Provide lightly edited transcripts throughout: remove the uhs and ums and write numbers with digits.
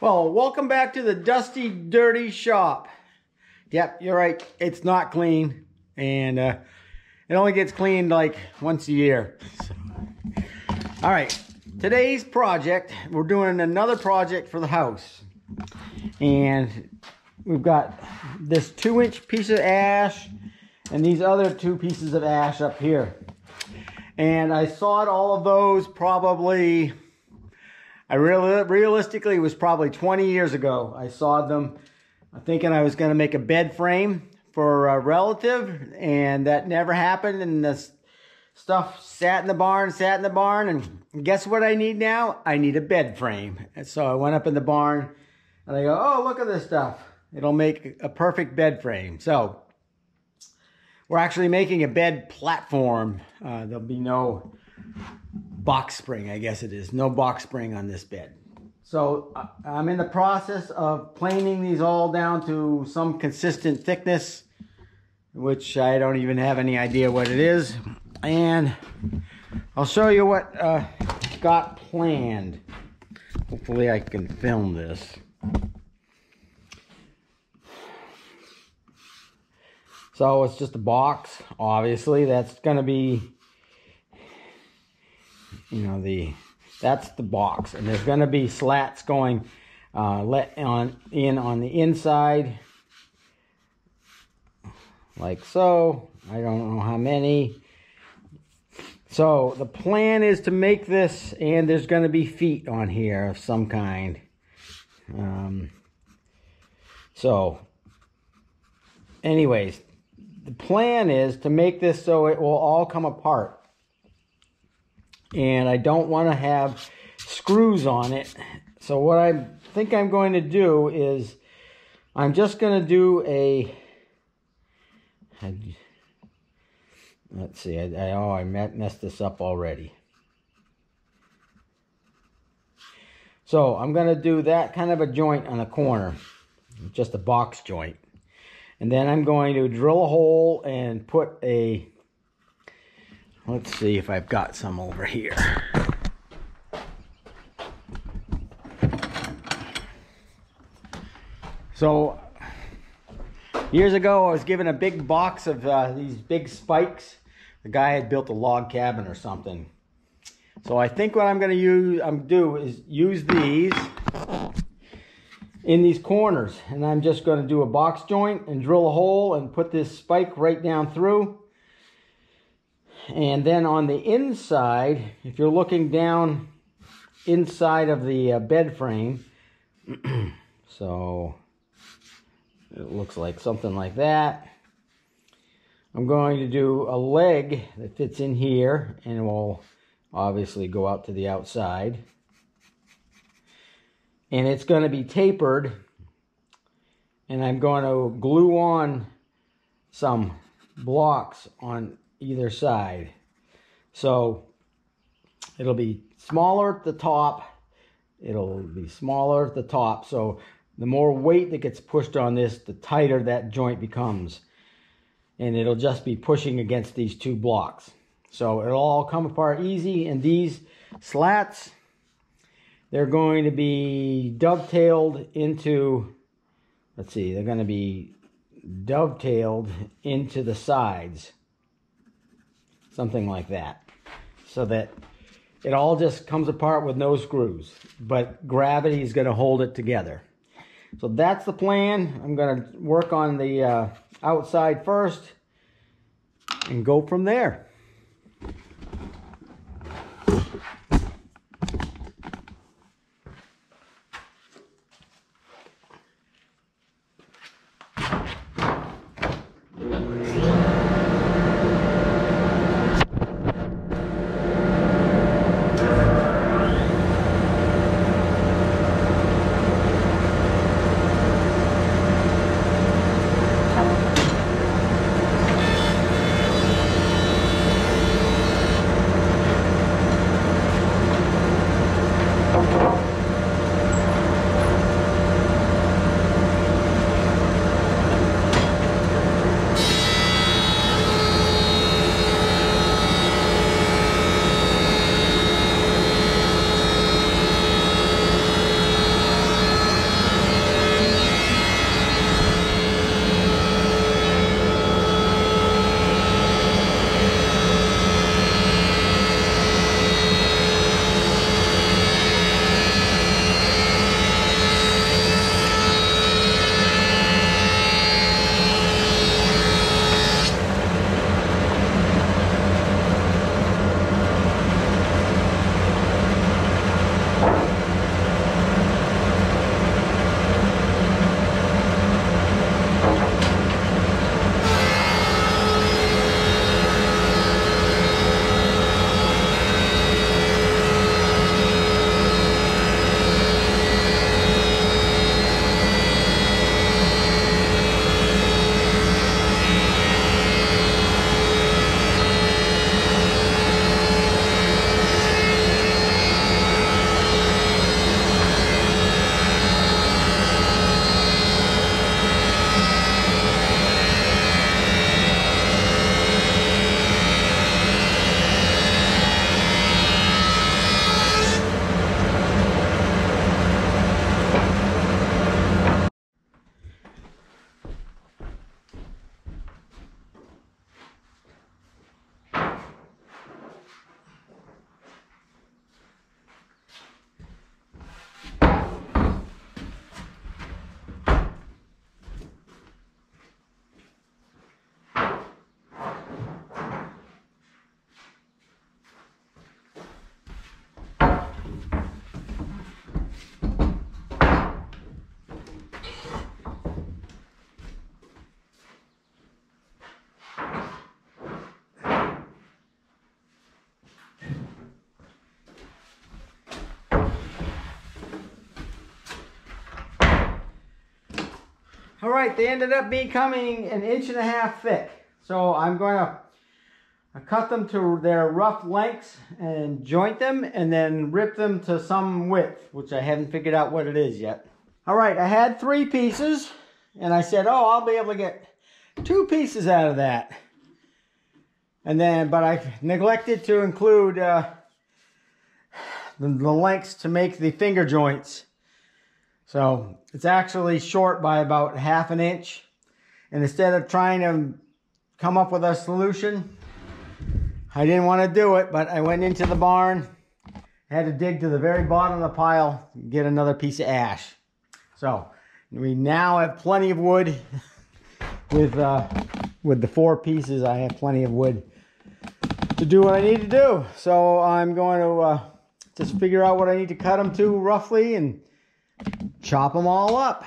Well, welcome back to the Dusty Dirty Shop. Yep, you're right, it's not clean, and it only gets cleaned like once a year. So. All right, today's project, we're doing another project for the house. And we've got this 2-inch piece of ash and these other two pieces of ash up here. And I sawed all of those probably, realistically, it was probably 20 years ago. I sawed them thinking I was going to make a bed frame for a relative, and that never happened. And this stuff sat in the barn. And guess what I need now? I need a bed frame. And so I went up in the barn and I go, oh, look at this stuff. It'll make a perfect bed frame. So we're actually making a bed platform. There'll be no box spring, I guess it is. No box spring on this bed. So I'm in the process of planing these all down to some consistent thickness, which I don't even have any idea what it is. And I'll show you what got planned. Hopefully I can film this. So it's just a box, obviously. That's gonna be, you know, that's the box, and there's going to be slats going on the inside, like so. I don't know how many. So the plan is to make this, and there's going to be feet on here of some kind. So, anyways, the plan is to make this so it will all come apart. And I don't want to have screws on it. So what I think I'm going to do is I'm just going to do a let's see, I messed this up already. So I'm going to do that kind of a joint on the corner, just a box joint. And then I'm going to drill a hole and put a, let's see if I've got some over here. So, years ago I was given a big box of these big spikes. The guy had built a log cabin or something. So I think what I'm going to do is use these in these corners. And I'm just going to do a box joint and drill a hole and put this spike right down through. And then on the inside, if you're looking down inside of the bed frame, so it looks like something like that. I'm going to do a leg that fits in here and will obviously go out to the outside. And it's going to be tapered. And I'm going to glue on some blocks on either side, so it'll be smaller at the top, so the more weight that gets pushed on this, the tighter that joint becomes, and it'll just be pushing against these two blocks, so it'll all come apart easy. And these slats, they're going to be dovetailed into, let's see, they're going to be dovetailed into the sides, something like that, so that it all just comes apart with no screws, but gravity is going to hold it together. So that's the plan. I'm going to work on the outside first and go from there. All right, they ended up becoming 1.5 inches thick. So I'm going to cut them to their rough lengths and joint them and then rip them to some width, which I haven't figured out what it is yet. All right, I had 3 pieces and I said, oh, I'll be able to get 2 pieces out of that. And then, but I neglected to include the lengths to make the finger joints. So it's actually short by about 1/2 inch. And instead of trying to come up with a solution, I didn't want to do it, but I went into the barn, had to dig to the very bottom of the pile and get another piece of ash. So we now have plenty of wood. With the 4 pieces, I have plenty of wood to do what I need to do. So I'm going to just figure out what I need to cut them to roughly and chop them all up.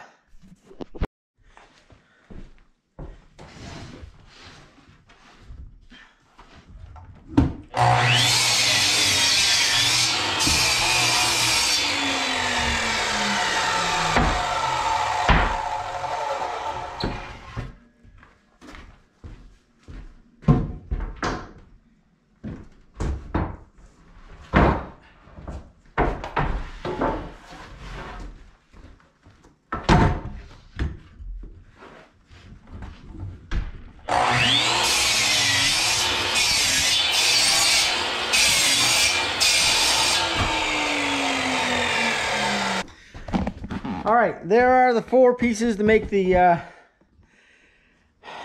All right, there are the 4 pieces to make the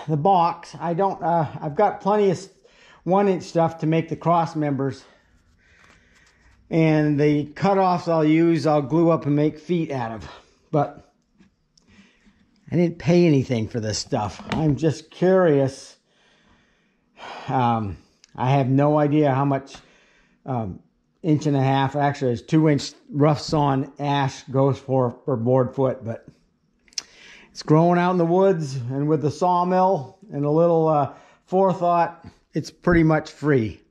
box. I don't. I've got plenty of 1-inch stuff to make the cross members, and the cutoffs I'll use. I'll glue up and make feet out of. But I didn't pay anything for this stuff. I'm just curious. I have no idea how much. 1.5 inch, actually it's 2-inch rough sawn ash goes for per board foot, but it's growing out in the woods, and with the sawmill and a little forethought, it's pretty much free.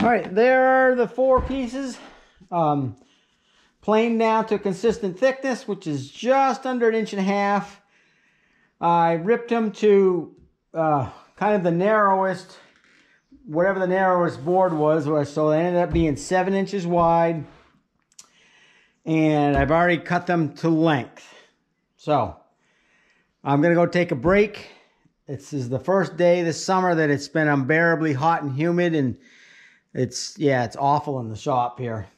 All right, there are the 4 pieces, planed down to consistent thickness, which is just under 1.5 inches. I ripped them to kind of the narrowest, whatever the narrowest board was, so they ended up being 7 inches wide. And I've already cut them to length. So I'm going to go take a break. This is the first day this summer that it's been unbearably hot and humid, and it's awful in the shop here.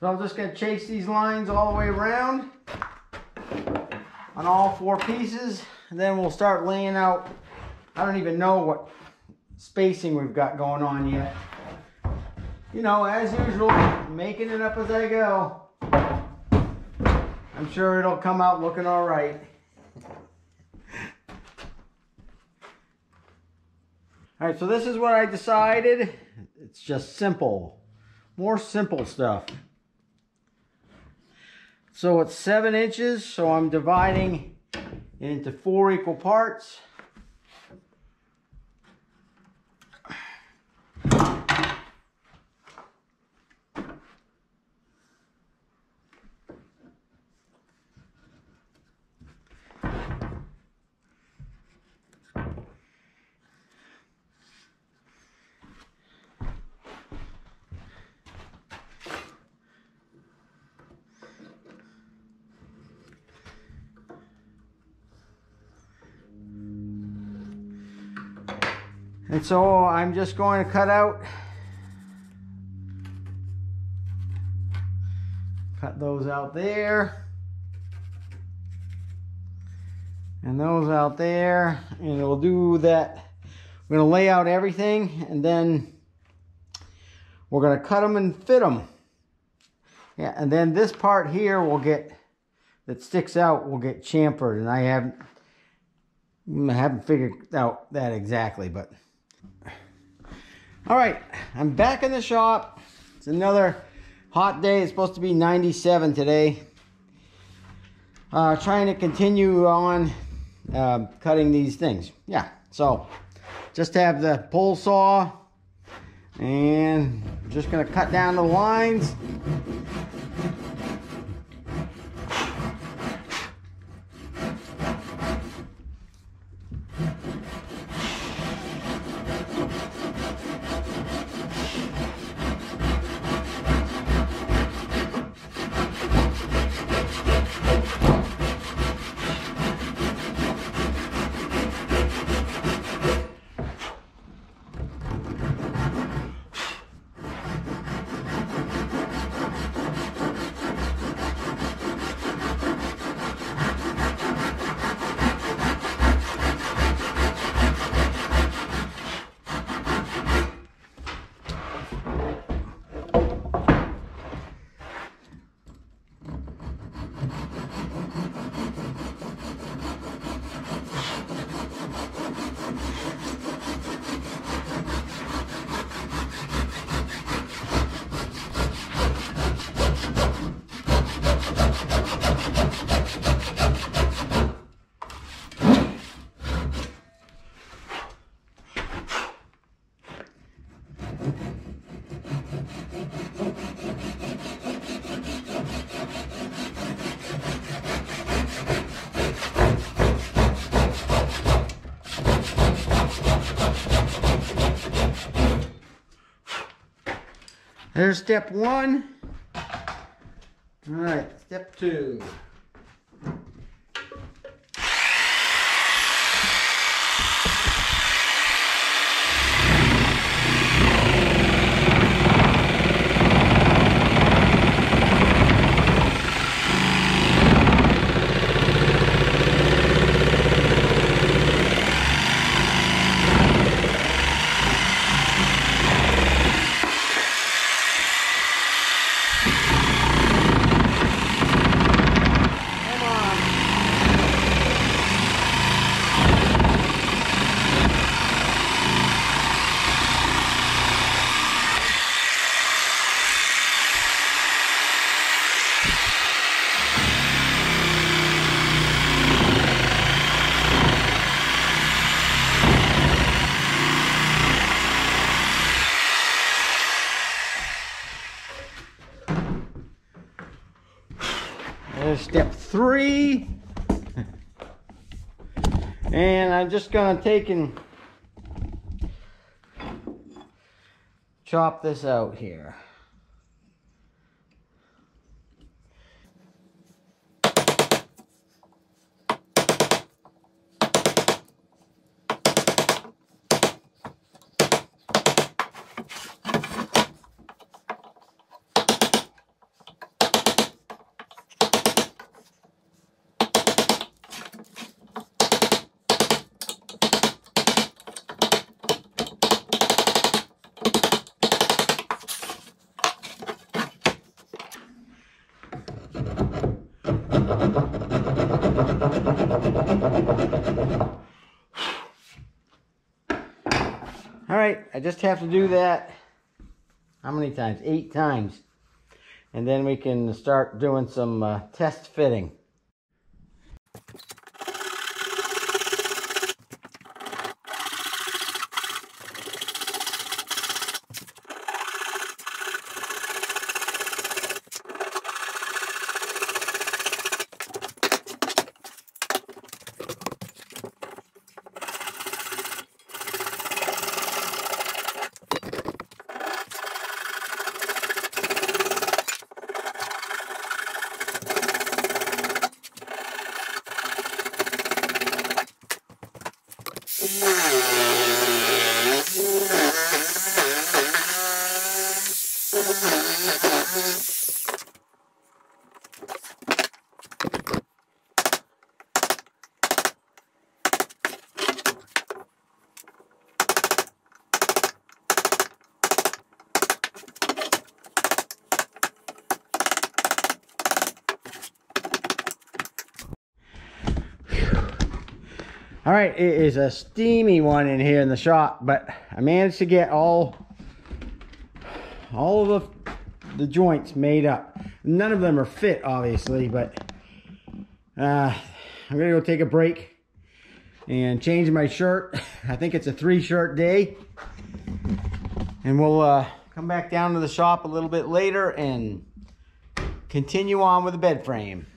So I'm just going to chase these lines all the way around on all 4 pieces, and then we'll start laying out. I don't even know what spacing we've got going on yet. You know, as usual, making it up as I go. I'm sure it'll come out looking all right. All right, so this is what I decided. It's just simple, more simple stuff. So it's 7 inches, so I'm dividing it into 4 equal parts. And so I'm just going to cut those out there, and those out there, and we'll do that. We're going to lay out everything, and then we're going to cut them and fit them. Yeah, and then this part here will get, that sticks out, will get chamfered, and I haven't figured out that exactly, but. All right, I'm back in the shop. It's another hot day. It's supposed to be 97 today. Trying to continue on cutting these things. Yeah, so just have the pole saw, and I'm just gonna cut down the lines. There's step 1. All right, step 2. Step 3, and I'm just going to take and chop this out here. All right, I just have to do that. How many times? 8 times. And then we can start doing some test fitting. All right, it is a steamy one in here in the shop, but I managed to get all of the joints made up. None of them are fit, obviously, but I'm gonna go take a break and change my shirt. I think it's a 3-shirt day, and we'll come back down to the shop a little bit later and continue on with the bed frame.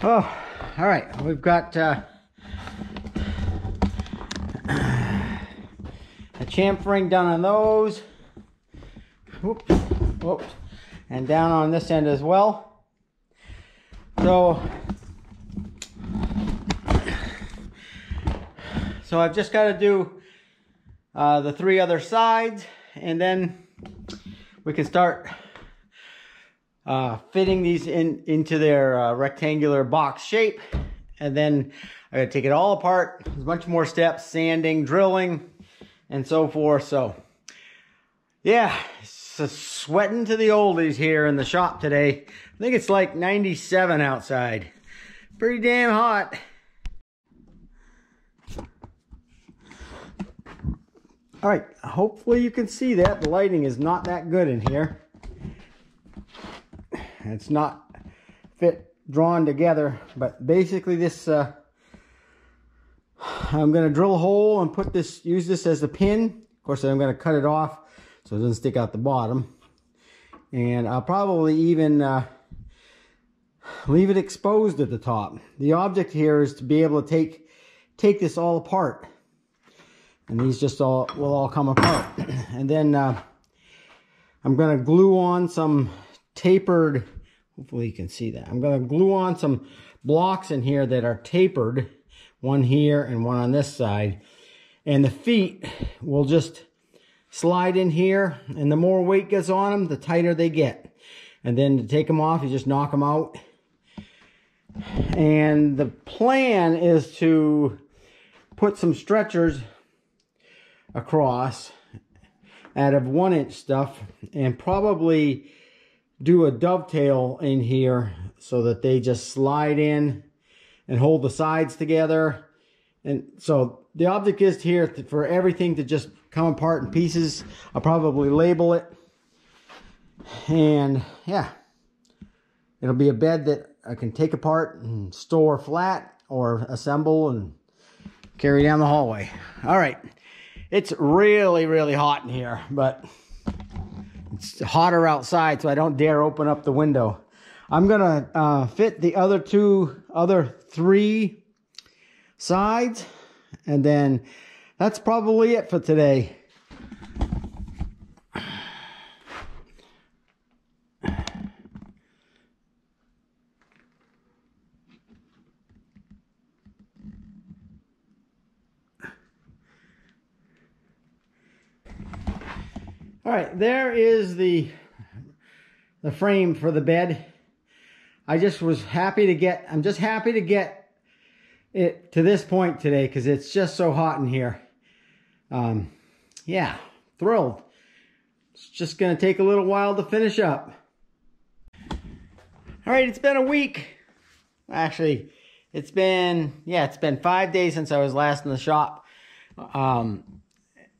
Oh, all right, we've got a chamfering done on those. Whoops, whoops. And down on this end as well. So I've just got to do the 3 other sides, and then we can start fitting these into their rectangular box shape. And then I gotta take it all apart. There's a bunch more steps, sanding, drilling, and so forth. So yeah, sweating to the oldies here in the shop today. I think it's like 97 outside. Pretty damn hot. All right, hopefully you can see that. The lighting is not that good in here. It's not drawn together, but basically this, I'm gonna drill a hole and put this, use this as the pin. Of course, I'm gonna cut it off so it doesn't stick out the bottom. And I'll probably even leave it exposed at the top. The object here is to be able to take this all apart. And these just will all come apart. And then I'm going to glue on some tapered, hopefully you can see that. I'm going to glue on some blocks in here that are tapered, one here and one on this side. And the feet will just slide in here, and the more weight gets on them, the tighter they get. And then to take them off, you just knock them out. And the plan is to put some stretchers across out of 1-inch stuff, and probably do a dovetail in here so that they just slide in and hold the sides together. And so the object is here for everything to just come apart in pieces. I'll probably label it, and yeah, it'll be a bed that I can take apart and store flat or assemble and carry down the hallway. All right. It's really, really hot in here, but it's hotter outside, so I don't dare open up the window. I'm going to fit the other three sides, and then that's probably it for today. All right, there is the frame for the bed. I'm just happy to get it to this point today because it's just so hot in here. Yeah, thrilled. It's just gonna take a little while to finish up. All right, it's been a week. Actually, it's been 5 days since I was last in the shop. And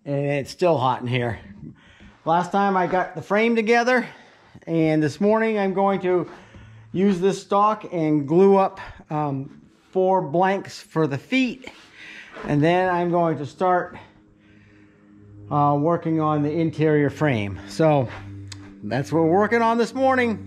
it's still hot in here. Last time I got the frame together, and this morning I'm going to use this stock and glue up 4 blanks for the feet, and then I'm going to start working on the interior frame. So that's what we're working on this morning.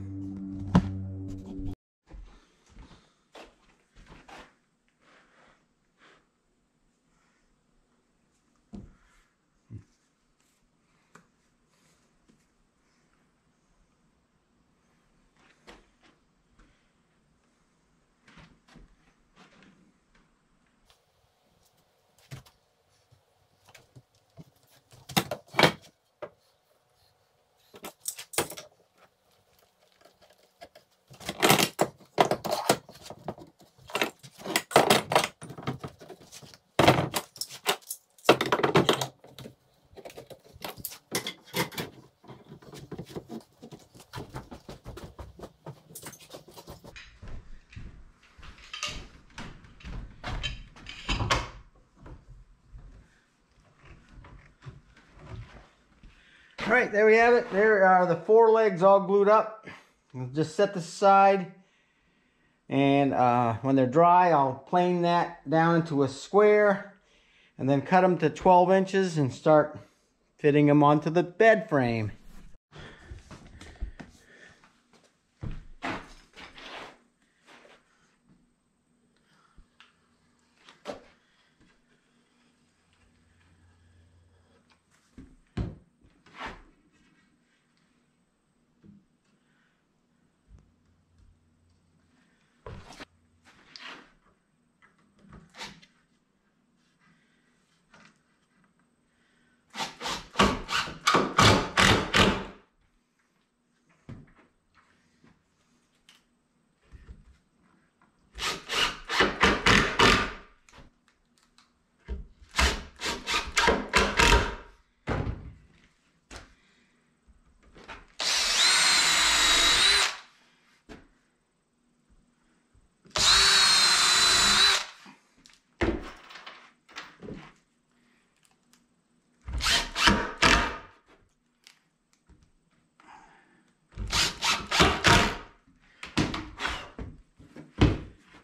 All right, there we have it. There are the 4 legs all glued up. I'll just set this aside, and when they're dry, I'll plane that down into a square and then cut them to 12 inches and start fitting them onto the bed frame.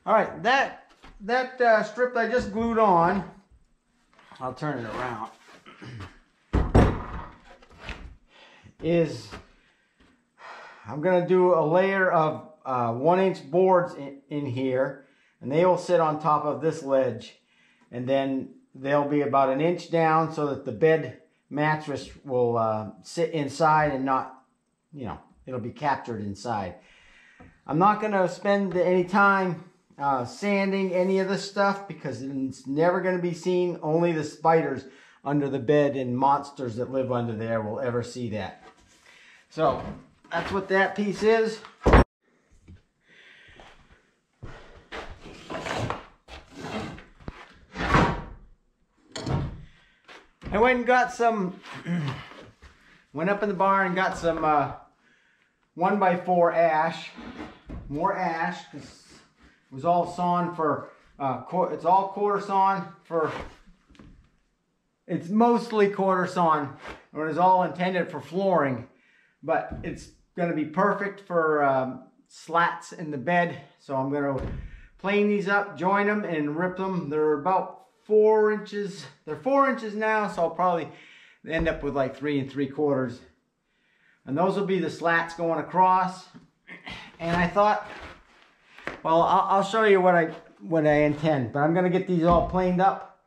All right, that strip I just glued on, I'll turn it around, is I'm going to do a layer of 1-inch boards in here, and they will sit on top of this ledge, and then they'll be about 1 inch down so that the bed mattress will sit inside and not, you know, it'll be captured inside. I'm not going to spend any time sanding any of this stuff because it's never going to be seen. Only the spiders under the bed and monsters that live under there will ever see that. So that's what that piece is. I went and got some, went up in the barn and got some 1x4 ash, more ash, because it was all sawn for, it's all quarter sawn for, it's mostly quarter sawn, or it's all intended for flooring, but it's going to be perfect for slats in the bed, so I'm going to plane these up, join them, and rip them. They're about 4 inches. They're 4 inches now, so I'll probably end up with like 3 3/4. And those will be the slats going across. And I thought, well, I'll show you what I intend. But I'm going to get these all planed up,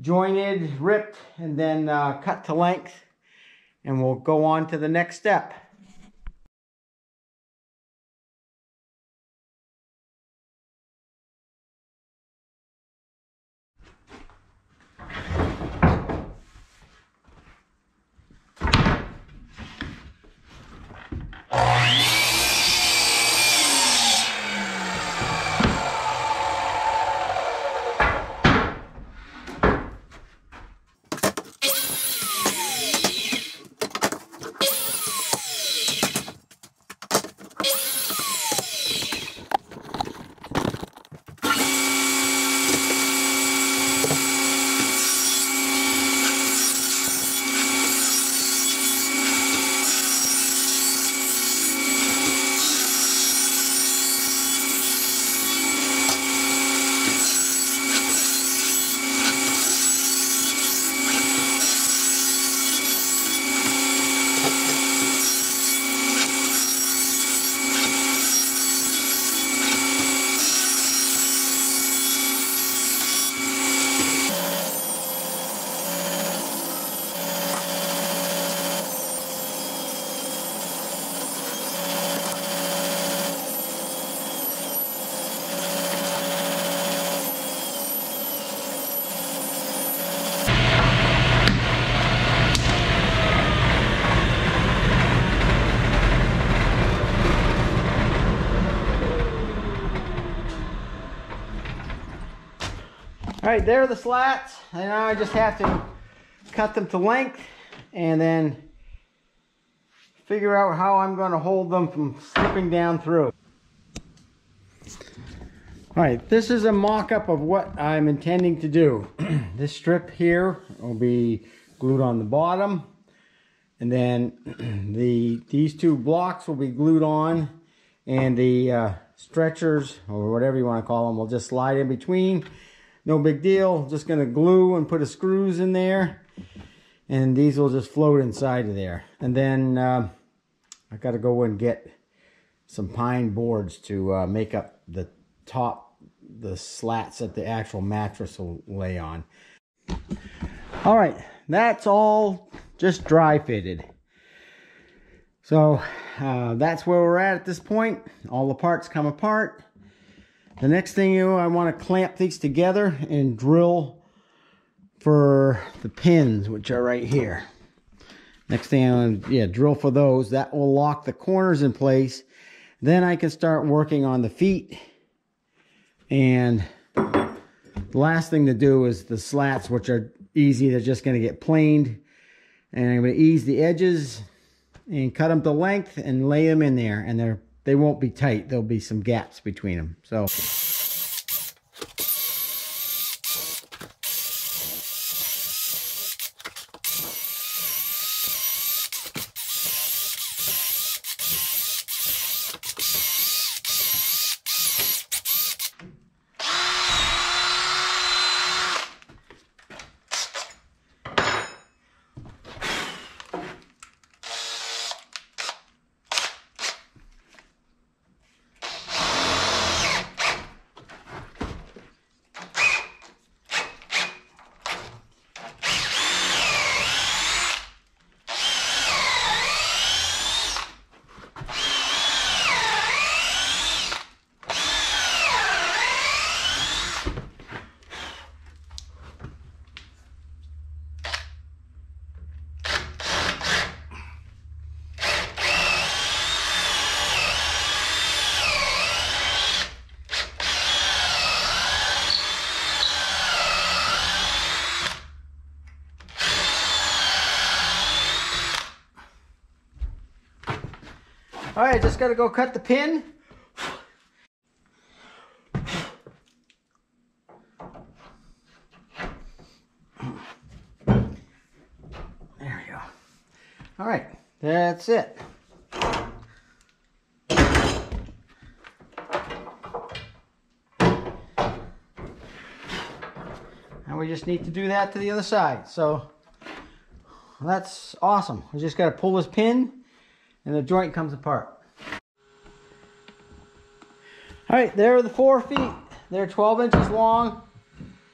jointed, ripped, and then cut to length. And we'll go on to the next step. All right, there are the slats, and now I just have to cut them to length and then figure out how I'm going to hold them from slipping down through. All right, this is a mock-up of what I'm intending to do. This strip here will be glued on the bottom, and then these two blocks will be glued on, and the stretchers, or whatever you want to call them, will just slide in between. No big deal, just gonna glue and put a screws in there, and these will just float inside of there. And then I gotta go and get some pine boards to make up the top, the slats that the actual mattress will lay on. All right, that's all just dry fitted. So that's where we're at this point. All the parts come apart. The next thing I want to clamp these together and drill for the pins, which are right here. Next thing I'm gonna, drill for those. That will lock the corners in place. Then I can start working on the feet. And the last thing to do is the slats, which are easy. They're just going to get planed. And I'm going to ease the edges and cut them to length and lay them in there. And they won't be tight. There'll be some gaps between them. So. All right, just gotta go cut the pin. There we go. All right, that's it. And we just need to do that to the other side. So that's awesome. We just gotta pull this pin and the joint comes apart. All right, there are the 4 feet. They're 12 inches long.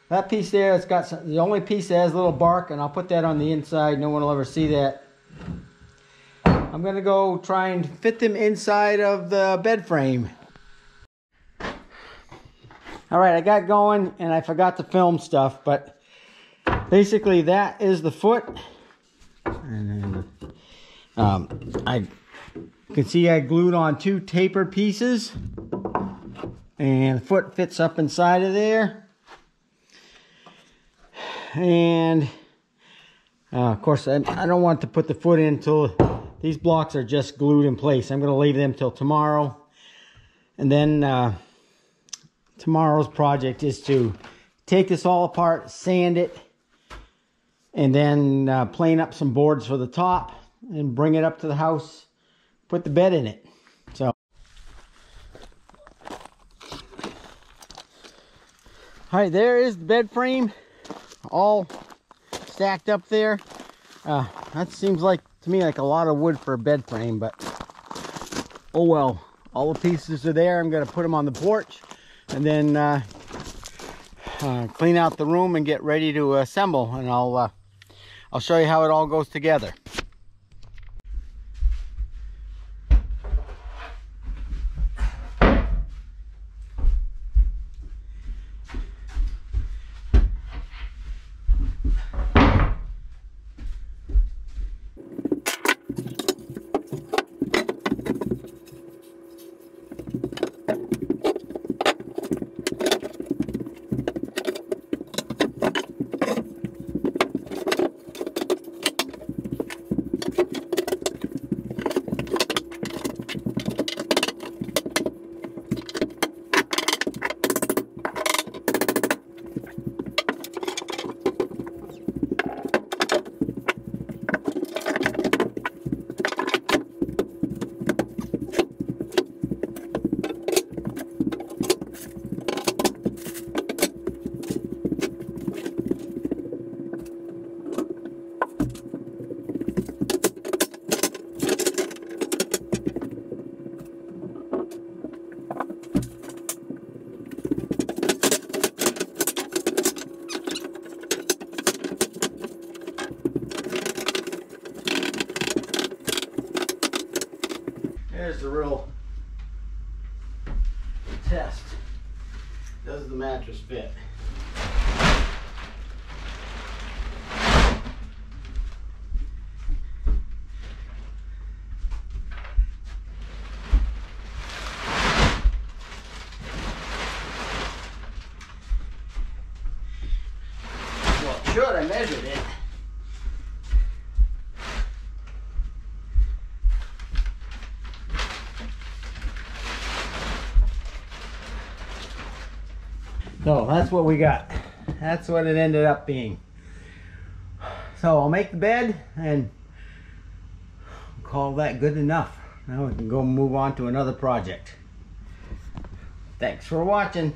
That piece there, it's got some, the only piece that has a little bark, and I'll put that on the inside. No one will ever see that. I'm gonna go try and fit them inside of the bed frame. All right, I got going and I forgot to film stuff, but basically that is the foot. And then, I can see I glued on 2 tapered pieces, and the foot fits up inside of there. And of course, I don't want to put the foot in until these blocks are just glued in place. I'm going to leave them till tomorrow, and then tomorrow's project is to take this all apart, sand it, and then plane up some boards for the top and bring it up to the house, put the bed in it. So, all right, there is the bed frame all stacked up there. That seems like to me like a lot of wood for a bed frame, but oh well, all the pieces are there. I'm gonna put them on the porch and then clean out the room and get ready to assemble, and I'll show you how it all goes together. There's the real test. Does the mattress fit? Well, it should. I measured it. So that's what we got. That's what it ended up being. So I'll make the bed and call that good enough. Now we can go move on to another project. Thanks for watching.